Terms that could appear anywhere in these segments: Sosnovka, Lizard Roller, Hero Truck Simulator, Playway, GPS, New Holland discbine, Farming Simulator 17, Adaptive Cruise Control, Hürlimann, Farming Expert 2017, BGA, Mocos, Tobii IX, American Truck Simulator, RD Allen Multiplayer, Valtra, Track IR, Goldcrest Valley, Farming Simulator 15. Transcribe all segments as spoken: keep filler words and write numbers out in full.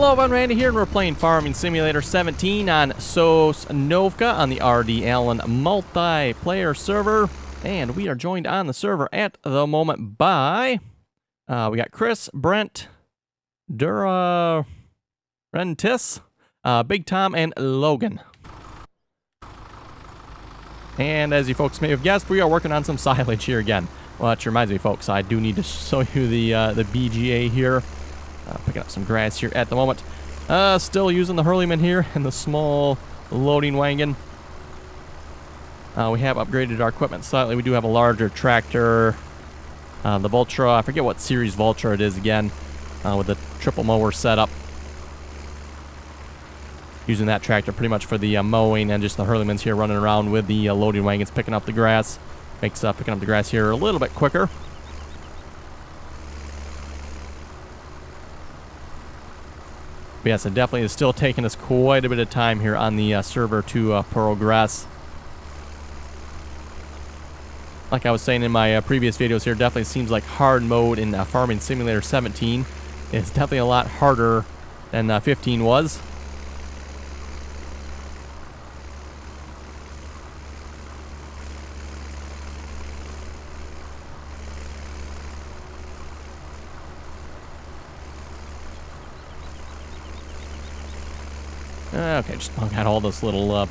Hello, I'm Randy here, and we're playing Farming Simulator seventeen on Sosnovka on the R D Allen Multiplayer server. And we are joined on the server at the moment by... Uh, we got Chris, Brent, Dura, Rentis, uh, Big Tom, and Logan. And as you folks may have guessed, we are working on some silage here again. Which reminds me, folks, I do need to show you the, uh, the B G A here. Uh, picking up some grass here at the moment. Uh, still using the Hürlimann here and the small loading wagon. Uh, we have upgraded our equipment slightly. We do have a larger tractor. Uh, the Valtra, I forget what series Valtra it is again, uh, with the triple mower setup. Using that tractor pretty much for the uh, mowing, and just the Hürlimann's here running around with the uh, loading wagons picking up the grass. Makes uh, picking up the grass here a little bit quicker. But yes, it definitely is still taking us quite a bit of time here on the uh, server to uh, progress. Like I was saying in my uh, previous videos here, definitely seems like hard mode in uh, Farming Simulator seventeen is definitely a lot harder than uh, fifteen was. Okay, just got all those little uh,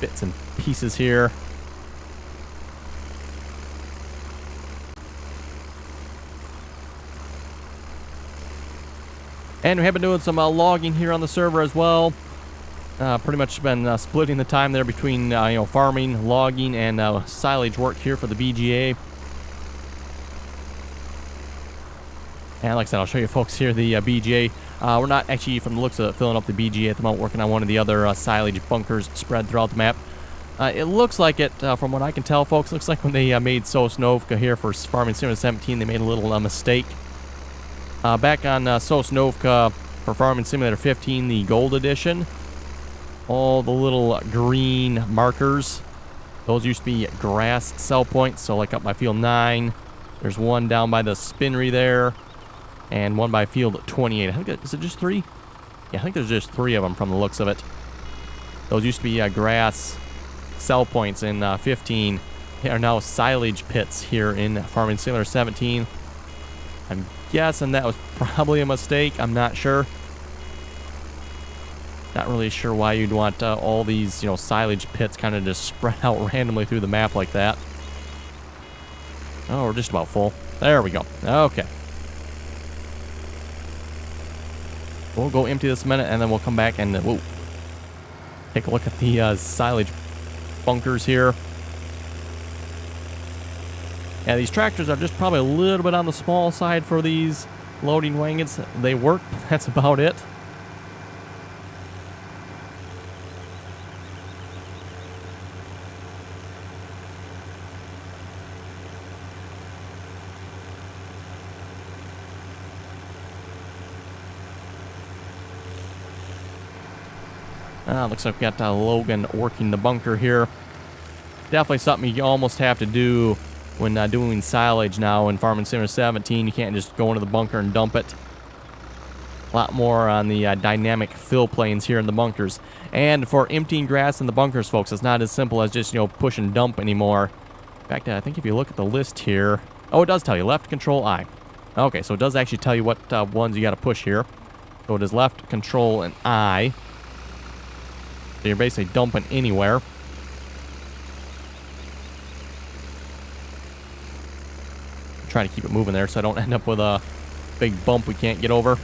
bits and pieces here. And we have been doing some uh, logging here on the server as well. Uh, pretty much been uh, splitting the time there between uh, you know, farming, logging, and uh, silage work here for the B G A. And like I said, I'll show you folks here the uh, B G A. Uh, we're not actually, from the looks of it, filling up the B G A at the moment, working on one of the other uh, silage bunkers spread throughout the map. Uh, it looks like it, uh, from what I can tell, folks, looks like when they uh, made Sosnovka here for Farming Simulator seventeen, they made a little uh, mistake. Uh, back on uh, Sosnovka for Farming Simulator fifteen, the Gold Edition, all the little green markers, those used to be grass cell points, so like up by field nine, there's one down by the spinnery there. And one by field twenty-eight. I think that, is it just three? Yeah, I think there's just three of them from the looks of it. Those used to be uh, grass cell points in uh, fifteen. They are now silage pits here in Farming Simulator seventeen. I'm guessing that was probably a mistake. I'm not sure. Not really sure why you'd want uh, all these, you know, silage pits kind of just spread out randomly through the map like that. Oh, we're just about full. There we go. Okay. We'll go empty this minute, and then we'll come back and uh, whoa, take a look at the uh, silage bunkers here. Yeah, these tractors are just probably a little bit on the small side for these loading wagons. They work, but that's about it. Uh, looks like we got uh, Logan working the bunker here. Definitely something you almost have to do when uh, doing silage now in Farming Simulator seventeen. You can't just go into the bunker and dump it. A lot more on the uh, dynamic fill planes here in the bunkers. And for emptying grass in the bunkers, folks, it's not as simple as just, you know, push and dump anymore. In fact, I think if you look at the list here... Oh, it does tell you. Left, control, I. Okay, so it does actually tell you what uh, ones you got to push here. So it is left, control, and I. So you're basically dumping anywhere. I'm trying to keep it moving there so I don't end up with a big bump we can't get over.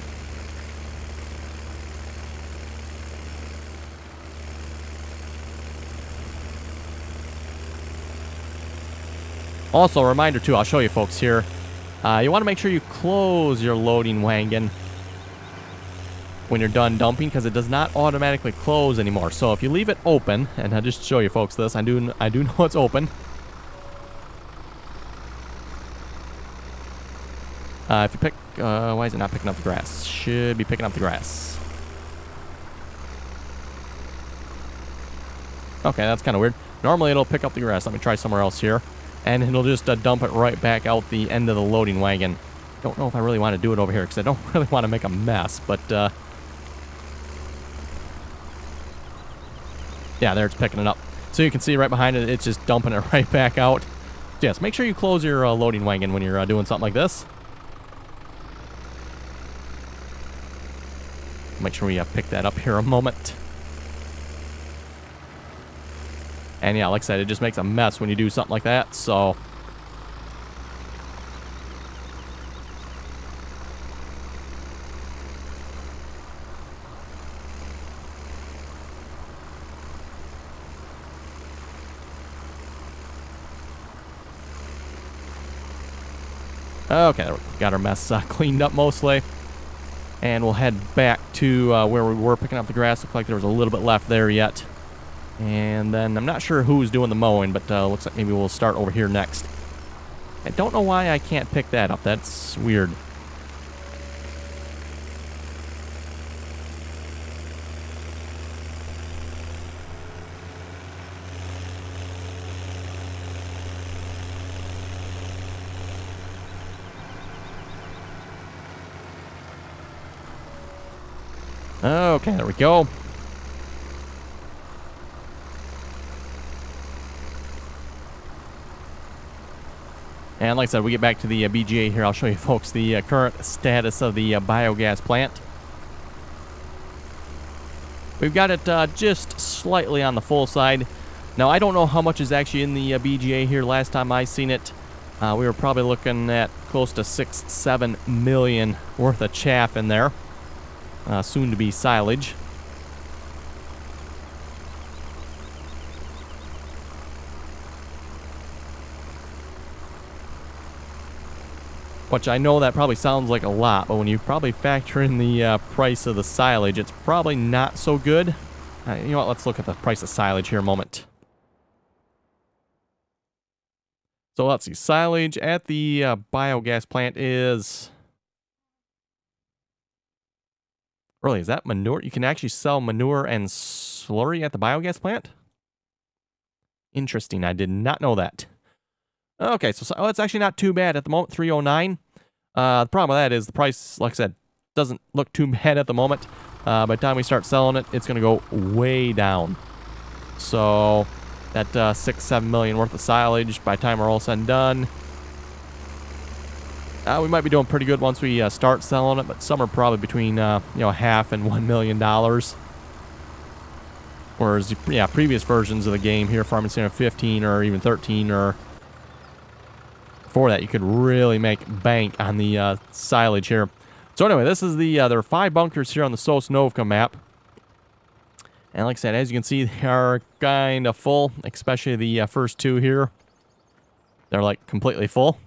Also, a reminder too, I'll show you folks here. Uh, you want to make sure you close your loading wagon when you're done dumping, because it does not automatically close anymore. So if you leave it open, and I'll just show you folks this, I do I do know it's open. Uh, if you pick, uh, why is it not picking up the grass? Should be picking up the grass. Okay, that's kind of weird. Normally it'll pick up the grass. Let me try somewhere else here. And it'll just uh, dump it right back out the end of the loading wagon. Don't know if I really want to do it over here, because I don't really want to make a mess, but... Uh, Yeah, there, it's picking it up. So you can see right behind it, it's just dumping it right back out. Yes, make sure you close your uh, loading wagon when you're uh, doing something like this. Make sure we uh, pick that up here a moment. And yeah, like I said, it just makes a mess when you do something like that, so... Okay, got our mess uh, cleaned up mostly. And we'll head back to uh, where we were picking up the grass. Looks like there was a little bit left there yet. And then I'm not sure who's doing the mowing, but uh, looks like maybe we'll start over here next. I don't know why I can't pick that up. That's weird. Okay, there we go. And like I said, we get back to the uh, B G A here. I'll show you folks the uh, current status of the uh, biogas plant. We've got it uh, just slightly on the full side. Now, I don't know how much is actually in the uh, B G A here. Last time I seen it, uh, we were probably looking at close to six, seven million worth of chaff in there. Uh, soon to be silage. Which I know that probably sounds like a lot, but when you probably factor in the uh, price of the silage, it's probably not so good. Uh, you know what, let's look at the price of silage here a moment. So let's see, silage at the uh, biogas plant is... Really, is that manure? You can actually sell manure and slurry at the biogas plant? Interesting. I did not know that. Okay, so, so oh, it's actually not too bad at the moment, three oh nine. Uh, the problem with that is the price, like I said, doesn't look too bad at the moment. Uh, by the time we start selling it, it's going to go way down. So that uh, six, seven million worth of silage, by the time we're all said and done... Uh, we might be doing pretty good once we uh, start selling it, but some are probably between uh, you know half and one million dollars. Whereas yeah, previous versions of the game here, Farming Simulator fifteen or even thirteen or before that, you could really make bank on the uh, silage here. So anyway, this is the uh, there are five bunkers here on the Sosnovka map, and like I said, as you can see, they are kind of full, especially the uh, first two here. They're like completely full.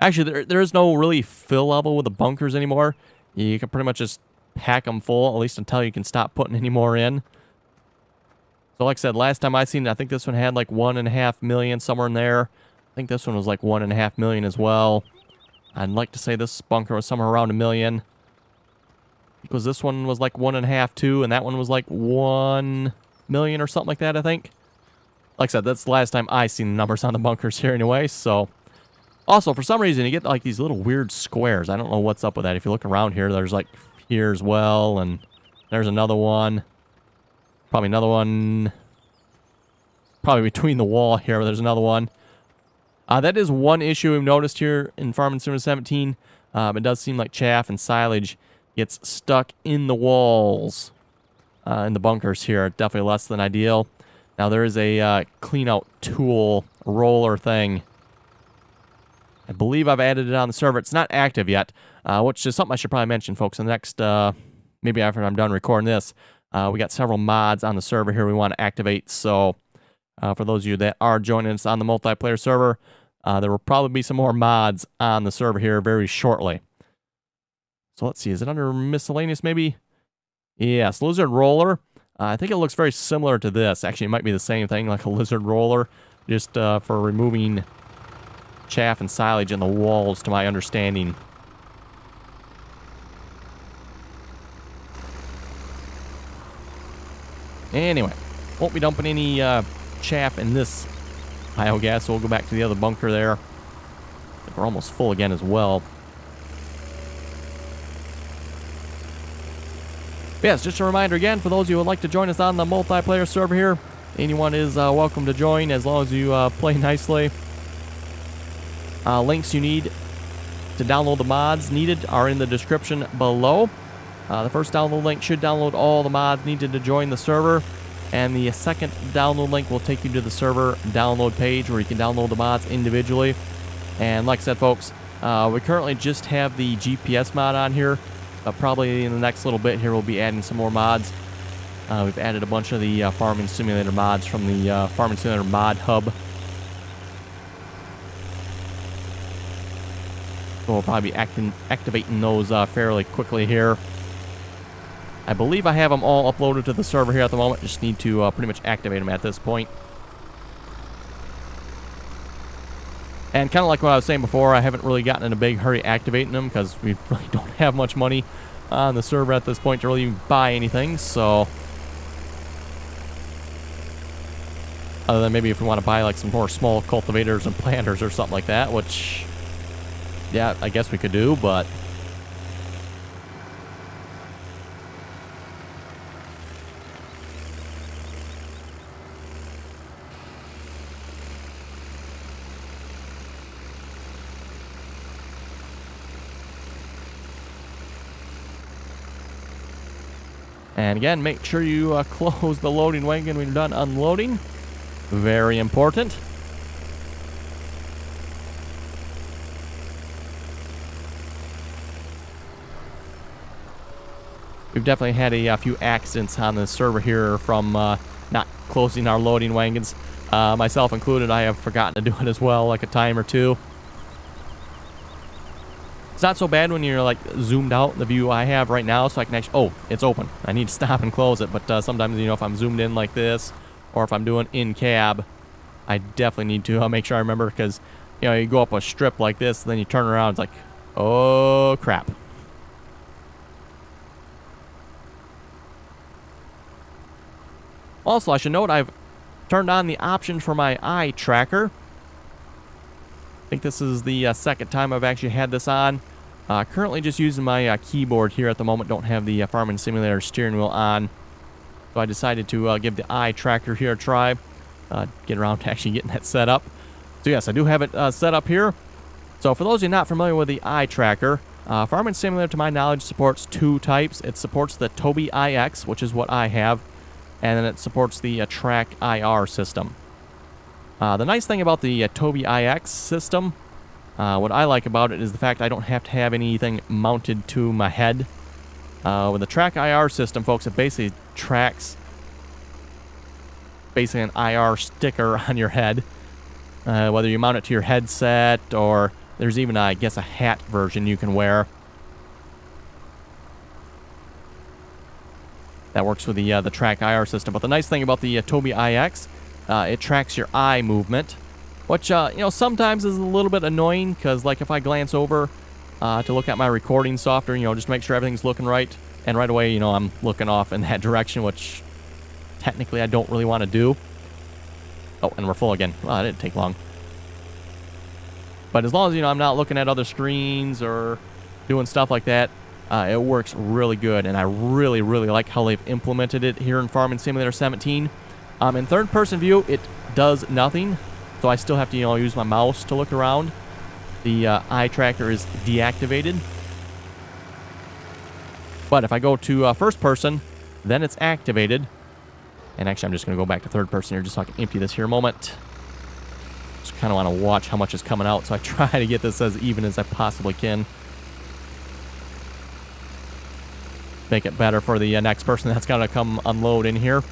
Actually, there, there is no really fill level with the bunkers anymore. You can pretty much just pack them full, at least until you can stop putting any more in. So like I said, last time I seen it, I think this one had like one and a half million somewhere in there. I think this one was like one and a half million as well. I'd like to say this bunker was somewhere around a million. Because this one was like one and a half, two, and that one was like one million or something like that, I think. Like I said, that's the last time I seen the numbers on the bunkers here anyway, so... Also, for some reason, you get like these little weird squares. I don't know what's up with that. If you look around here, there's like here as well, and there's another one. Probably another one. Probably between the wall here, but there's another one. Uh, that is one issue we've noticed here in Farming Simulator seventeen. Um, it does seem like chaff and silage gets stuck in the walls, uh, in the bunkers here. Definitely less than ideal. Now, there is a uh, clean-out tool roller thing. I believe I've added it on the server. It's not active yet, uh, which is something I should probably mention, folks, in the next, uh, maybe after I'm done recording this. Uh, we got several mods on the server here we want to activate, so uh, for those of you that are joining us on the multiplayer server, uh, there will probably be some more mods on the server here very shortly. So let's see, is it under miscellaneous maybe? Yes, Lizard Roller. Uh, I think it looks very similar to this. Actually, it might be the same thing, like a Lizard Roller, just uh, for removing... chaff and silage in the walls, to my understanding. Anyway, won't be dumping any uh, chaff in this biogas, so we'll go back to the other bunker there. I think we're almost full again as well. yes, just a reminder again for those who would like to join us on the multiplayer server here. Anyone is uh, welcome to join as long as you uh, play nicely. Uh, links you need to download the mods needed are in the description below. Uh, the first download link should download all the mods needed to join the server, and the second download link will take you to the server download page where you can download the mods individually. And like I said, folks, uh, we currently just have the G P S mod on here. Uh, probably in the next little bit here we'll be adding some more mods. Uh, we've added a bunch of the uh, Farming Simulator mods from the uh, Farming Simulator mod hub. So we'll probably be actin activating those uh, fairly quickly here. I believe I have them all uploaded to the server here at the moment. Just need to uh, pretty much activate them at this point. And kind of like what I was saying before, I haven't really gotten in a big hurry activating them because we really don't have much money on the server at this point to really even buy anything. So, other than maybe if we want to buy like some more small cultivators and planters or something like that, which, yeah, I guess we could do, but and again, make sure you uh, close the loading wagon when you're done unloading. Very important. We've definitely had a, a few accidents on the server here from uh, not closing our loading wagons. Uh, myself included, I have forgotten to do it as well, like a time or two. It's not so bad when you're like zoomed out, the view I have right now, so I can actually, oh, it's open. I need to stop and close it, but uh, sometimes, you know, if I'm zoomed in like this, or if I'm doing in cab, I definitely need to uh, make sure I remember, because, you know, you go up a strip like this, and then you turn around, it's like, oh, crap. Also, I should note I've turned on the option for my eye tracker. I think this is the uh, second time I've actually had this on. Uh, currently just using my uh, keyboard here at the moment. Don't have the uh, Farming Simulator steering wheel on. So I decided to uh, give the eye tracker here a try. Uh, get around to actually getting that set up. So yes, I do have it uh, set up here. So for those of you not familiar with the eye tracker, uh, Farming Simulator to my knowledge supports two types. It supports the Tobii nine, which is what I have. And then it supports the uh, Track I R system. Uh, the nice thing about the uh, Tobii nine system, uh, what I like about it is the fact I don't have to have anything mounted to my head. Uh, with the Track I R system, folks, it basically tracks basically an I R sticker on your head. Uh, whether you mount it to your headset, or there's even, I guess, a hat version you can wear. That works with the uh, the Track I R system. But the nice thing about the uh, Tobii nine, uh, it tracks your eye movement, which uh, you know sometimes is a little bit annoying because, like, if I glance over uh, to look at my recording software, you know, just to make sure everything's looking right, and right away, you know, I'm looking off in that direction, which technically I don't really want to do. Oh, and we're full again. Well, that didn't take long. But as long as you know I'm not looking at other screens or doing stuff like that. Uh, it works really good, and I really, really like how they've implemented it here in Farming Simulator seventeen. Um, in third-person view, it does nothing, so I still have to, you know, use my mouse to look around. The uh, eye tracker is deactivated. But if I go to uh, first-person, then it's activated. And actually, I'm just going to go back to third-person here just so I can empty this here a moment. Just kind of want to watch how much is coming out, so I try to get this as even as I possibly can. Make it better for the uh, next person that's got to come unload in here.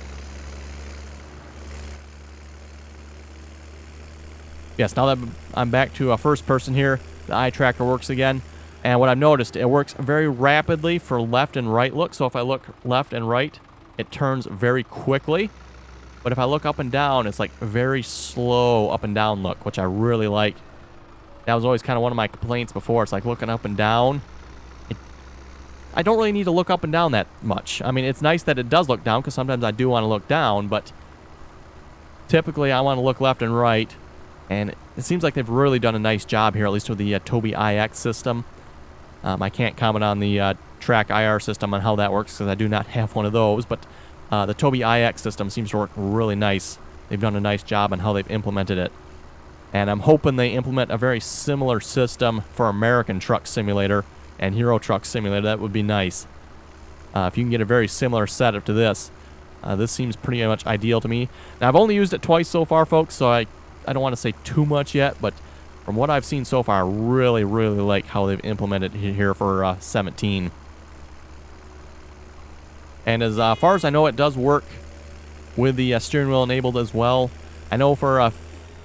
Yes, now that I'm back to a first person here, the eye tracker works again. And what I've noticed, it works very rapidly for left and right look. So if I look left and right, it turns very quickly. But if I look up and down, it's like very slow up and down look, which I really like. That was always kind of one of my complaints before. It's like looking up and down. I don't really need to look up and down that much. I mean, it's nice that it does look down, because sometimes I do want to look down, but typically I want to look left and right, and it seems like they've really done a nice job here, at least with the uh, Tobii nine system. Um, I can't comment on the uh, Track I R system on how that works, because I do not have one of those, but uh, the Tobii nine system seems to work really nice. They've done a nice job on how they've implemented it. And I'm hoping they implement a very similar system for American Truck Simulator and Hero Truck Simulator. That would be nice. Uh, if you can get a very similar setup to this, uh, this seems pretty much ideal to me. Now, I've only used it twice so far, folks, so I, I don't want to say too much yet, but from what I've seen so far, I really, really like how they've implemented it here for uh, seventeen. And as uh, far as I know, it does work with the uh, steering wheel enabled as well. I know for... Uh,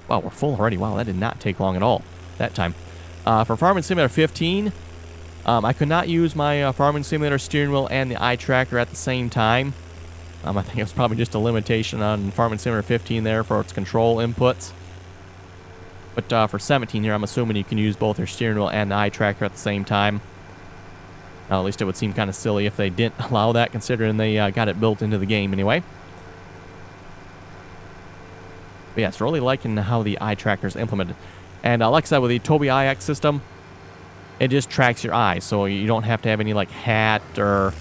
wow, we're full already. Wow, that did not take long at all that time. Uh, for Farming Simulator fifteen, um, I could not use my uh, Farming Simulator steering wheel and the eye tracker at the same time. Um, I think it was probably just a limitation on Farming Simulator fifteen there for its control inputs. But uh, for seventeen here, I'm assuming you can use both your steering wheel and the eye tracker at the same time. Uh, at least it would seem kind of silly if they didn't allow that, considering they uh, got it built into the game anyway. But yeah, it's really liking how the eye tracker is implemented. And uh, like I said, with the Tobii nine system, it just tracks your eye, so you don't have to have any like hat or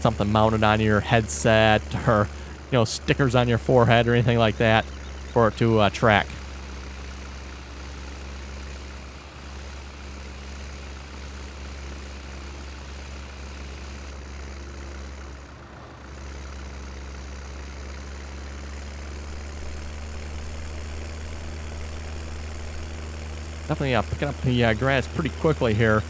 something mounted on your headset or, you know, stickers on your forehead or anything like that for it to uh, track. Definitely uh, picking up the uh, grass pretty quickly here.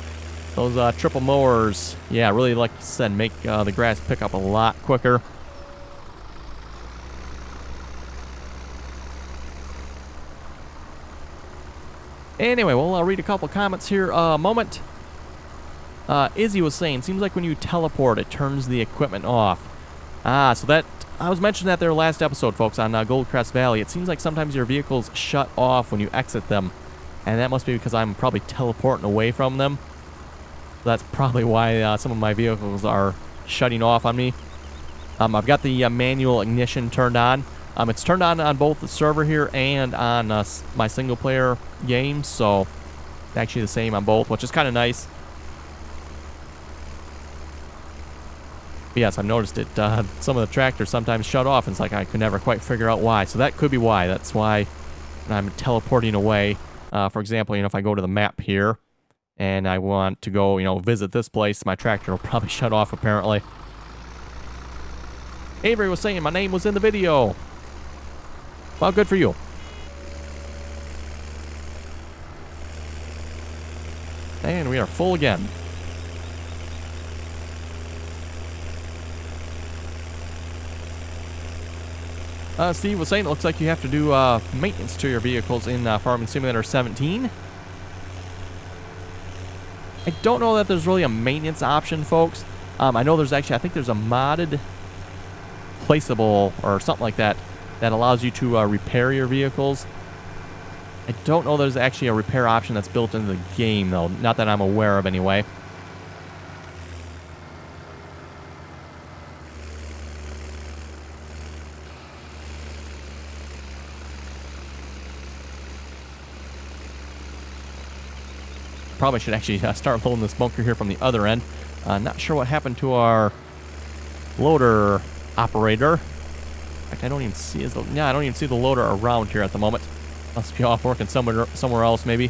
Those uh, triple mowers, yeah, really, like I said, make uh, the grass pick up a lot quicker. Anyway, well, I'll read a couple comments here uh, a moment. Uh, Izzy was saying, seems like when you teleport, it turns the equipment off. Ah, so that, I was mentioning that there last episode, folks, on uh, Goldcrest Valley. It seems like sometimes your vehicles shut off when you exit them. And that must be because I'm probably teleporting away from them. That's probably why uh, some of my vehicles are shutting off on me. Um, I've got the uh, manual ignition turned on. Um, it's turned on on both the server here and on uh, my single player game. So it's actually the same on both, which is kind of nice. But yes, I've noticed it. Uh, some of the tractors sometimes shut off. And it's like I could never quite figure out why. So that could be why. That's why I'm teleporting away. Uh, for example, you know, if I go to the map here and I want to go, you know, visit this place, my tractor will probably shut off, apparently. Avery was saying my name was in the video. Well, good for you. And we are full again. Uh, Steve was saying it looks like you have to do uh, maintenance to your vehicles in uh, Farming Simulator seventeen. I don't know that there's really a maintenance option, folks. Um, I know there's actually, I think there's a modded placeable or something like that that allows you to uh, repair your vehicles. I don't know there's actually a repair option that's built into the game, though. Not that I'm aware of, anyway. Probably should actually uh, start loading this bunker here from the other end. Uh, not sure what happened to our loader operator. In fact, I don't even see his. Yeah, I don't even see the loader around here at the moment. Must be off working somewhere somewhere else, maybe.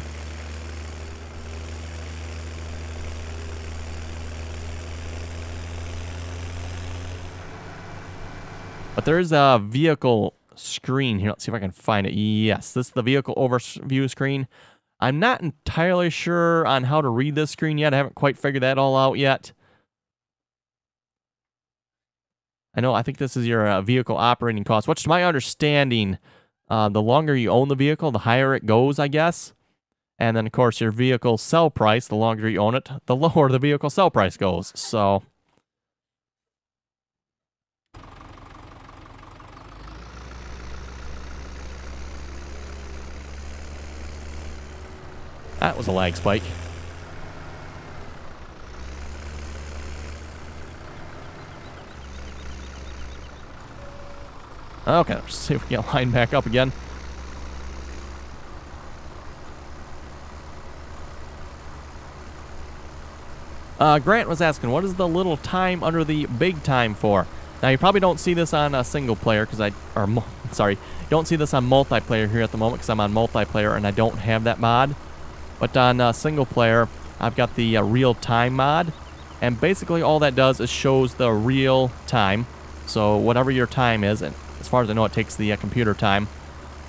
But there is a vehicle screen here. Let's see if I can find it. Yes, this is the vehicle overview screen. I'm not entirely sure on how to read this screen yet. I haven't quite figured that all out yet. I know, I think this is your uh, vehicle operating cost, which to my understanding, uh, the longer you own the vehicle, the higher it goes, I guess. And then, of course, your vehicle sell price, the longer you own it, the lower the vehicle sell price goes. So... that was a lag spike. Okay, let's see if we can line back up again. Uh, Grant was asking, what is the little time under the big time for? Now, you probably don't see this on a single player, because I, or sorry, don't see this on multiplayer here at the moment, because I'm on multiplayer and I don't have that mod. But on uh, single player, I've got the uh, real time mod, and basically all that does is shows the real time. So whatever your time is, and as far as I know, it takes the uh, computer time,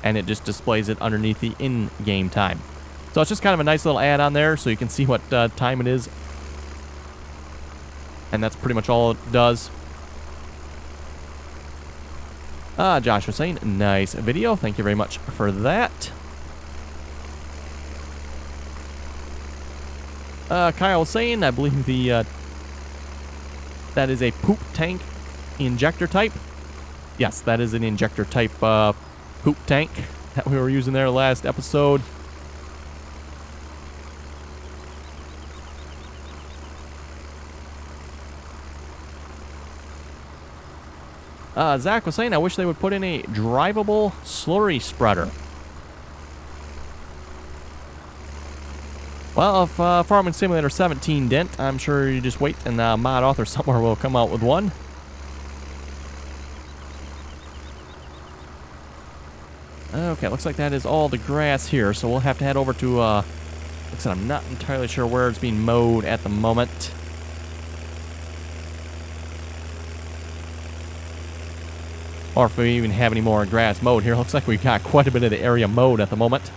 and it just displays it underneath the in-game time. So it's just kind of a nice little add-on there, so you can see what uh, time it is. And that's pretty much all it does. Ah, Josh was saying, nice video. Thank you very much for that. Uh, Kyle was saying, I believe the uh, that is a poop tank injector type. Yes, that is an injector type uh, poop tank that we were using there last episode. Uh, Zach was saying, I wish they would put in a drivable slurry spreader. Well, if uh, Farming Simulator seventeen didn't, I'm sure you just wait and the uh, mod author somewhere will come out with one. Okay, looks like that is all the grass here, so we'll have to head over to, uh, looks like I'm not entirely sure where it's being mowed at the moment. Or if we even have any more grass mowed here. Looks like we've got quite a bit of the area mowed at the moment.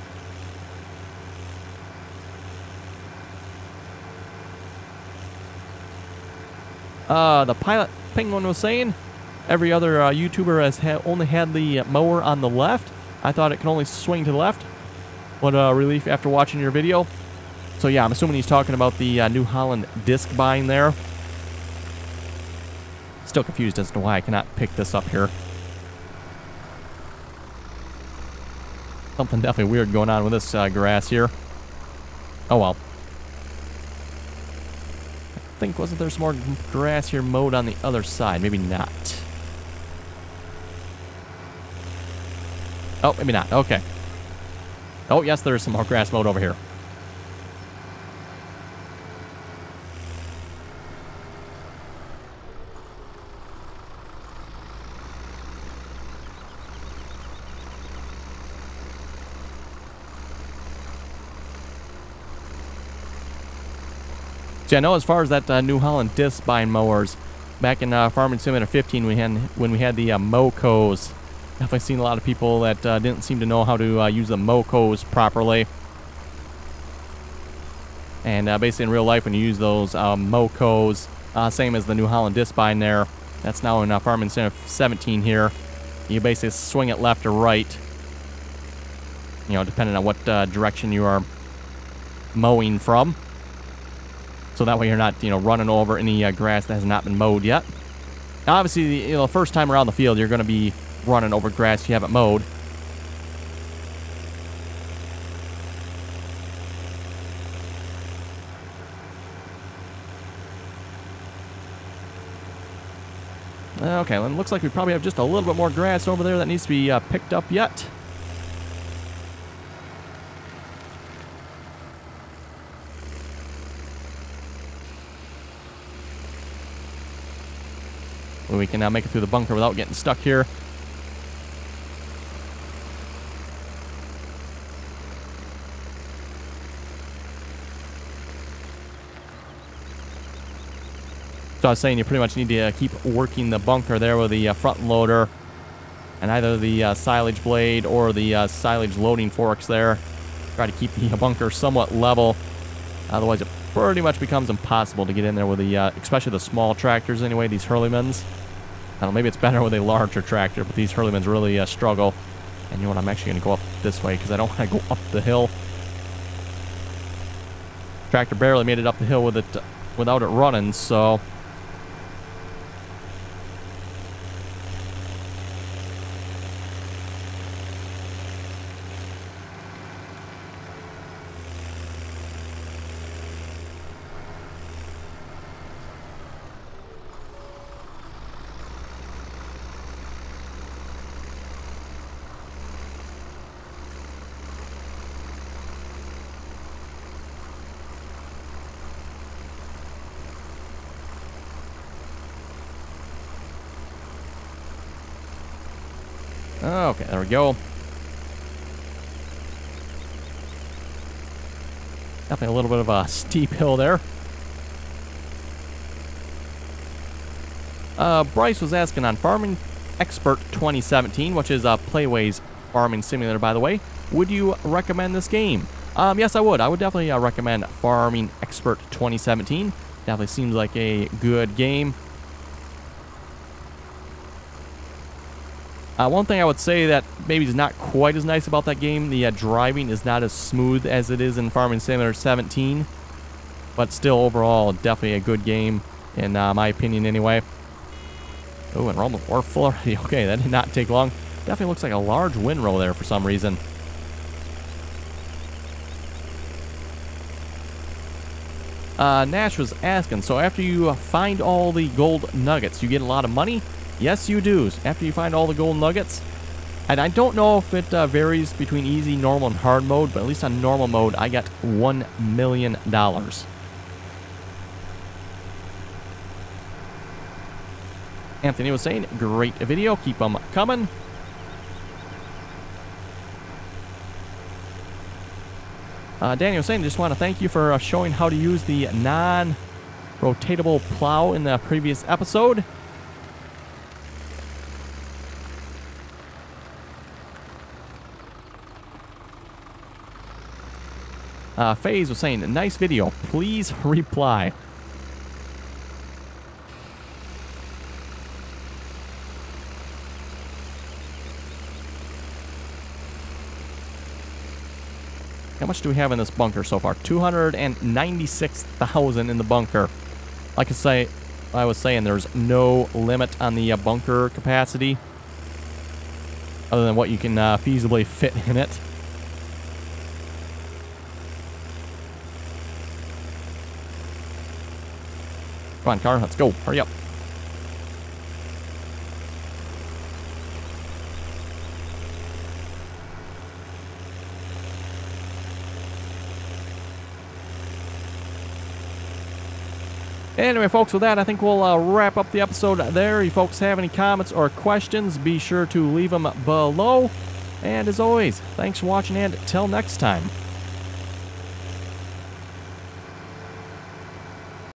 Uh, the Pilot Penguin was saying, every other uh, YouTuber has ha only had the uh, mower on the left. I thought it can only swing to the left. What a uh, relief after watching your video. So yeah, I'm assuming he's talking about the uh, New Holland discbine there. Still confused as to why I cannot pick this up here. Something definitely weird going on with this uh, grass here. Oh well. I think, wasn't there some more grass here mowed on the other side? Maybe not. Oh, maybe not. Okay. Oh, yes, there is some more grass mowed over here. See, I know as far as that uh, New Holland discbine mowers, back in uh, Farming Simulator fifteen, we had, when we had the uh, Mocos, definitely seen a lot of people that uh, didn't seem to know how to uh, use the Mocos properly. And uh, basically in real life, when you use those uh, Mocos, uh, same as the New Holland discbine there, that's now in uh, Farming Simulator seventeen here, you basically swing it left or right, you know, depending on what uh, direction you are mowing from. So that way you're not, you know, running over any uh, grass that has not been mowed yet. Now, obviously, the, you know, first time around the field, you're going to be running over grass you haven't mowed. Okay, well, it looks like we probably have just a little bit more grass over there that needs to be uh, picked up yet. We can now make it through the bunker without getting stuck here. So I was saying you pretty much need to uh, keep working the bunker there with the uh, front loader and either the uh, silage blade or the uh, silage loading forks there. Try to keep the bunker somewhat level. Otherwise it pretty much becomes impossible to get in there with the, uh, especially the small tractors anyway, these Hürlimanns. I don't know, maybe it's better with a larger tractor, but these Hürlimanns really uh, struggle. And you know what, I'm actually going to go up this way because I don't want to go up the hill. Tractor barely made it up the hill with it, uh, without it running, so... Okay, there we go. Definitely a little bit of a steep hill there. Uh, Bryce was asking on Farming Expert twenty seventeen, which is uh, Playway's Farming Simulator, by the way. Would you recommend this game? Um, yes, I would. I would definitely uh, recommend Farming Expert twenty seventeen. Definitely seems like a good game. Uh, one thing I would say that maybe is not quite as nice about that game, the uh, driving is not as smooth as it is in Farming Simulator seventeen, but still overall definitely a good game in uh, my opinion anyway. Oh, and we're almost we're full already. Okay, that did not take long. Definitely looks like a large windrow there for some reason. Uh, Nash was asking, so after you find all the gold nuggets, you get a lot of money? Yes, you do. After you find all the gold nuggets, and I don't know if it uh, varies between easy, normal, and hard mode, but at least on normal mode, I got one million dollars. Anthony was saying, "Great video, keep them coming." Uh, Daniel was saying, "Just want to thank you for uh, showing how to use the non-rotatable plow in the previous episode." Uh, FaZe was saying, nice video, please reply. How much do we have in this bunker so far? two hundred ninety-six thousand in the bunker. Like I say, I was saying, there's no limit on the uh, bunker capacity, other than what you can uh, feasibly fit in it. Come on, car, let's go. Hurry up. Anyway, folks, with that, I think we'll uh, wrap up the episode there. If you folks have any comments or questions, be sure to leave them below. And as always, thanks for watching, and till next time.